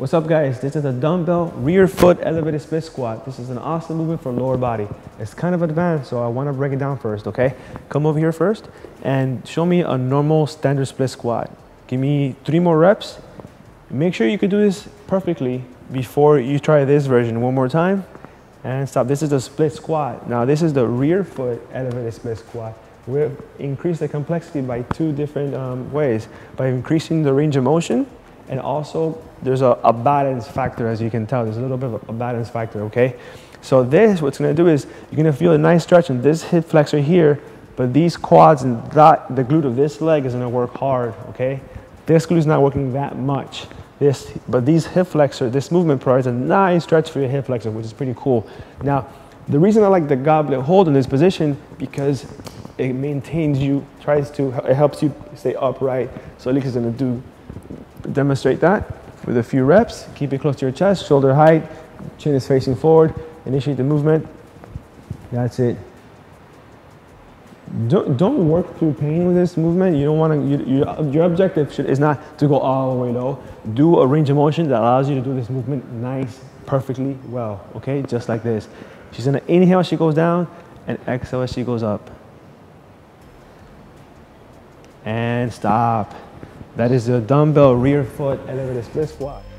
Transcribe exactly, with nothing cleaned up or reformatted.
What's up, guys? This is a dumbbell rear foot elevated split squat. This is an awesome movement for lower body. It's kind of advanced, so I want to break it down first, okay? Come over here first and show me a normal standard split squat. Give me three more reps. Make sure you can do this perfectly before you try this version. One more time and stop. This is the split squat. Now this is the rear foot elevated split squat. We've increased the complexity by two different um, ways. By increasing the range of motion, and also there's a, a balance factor, as you can tell. There's a little bit of a balance factor, okay? So this, what's gonna do is, you're gonna feel a nice stretch in this hip flexor here, but these quads and that, the glute of this leg is gonna work hard, okay? This glute is not working that much. This, but these hip flexor, this movement provides a nice stretch for your hip flexor, which is pretty cool. Now, the reason I like the goblet hold in this position, because it maintains you, tries to, it helps you stay upright. So Alix is gonna do, demonstrate that with a few reps. Keep it close to your chest, shoulder height, chin is facing forward, initiate the movement. That's it. Don't, don't work through pain with this movement. You don't want to, you, you, your objective should, is not to go all the way low. Do a range of motion that allows you to do this movement nice, perfectly well, okay? Just like this. She's gonna inhale as she goes down and exhale as she goes up. And stop. That is the dumbbell rear foot elevated split squat.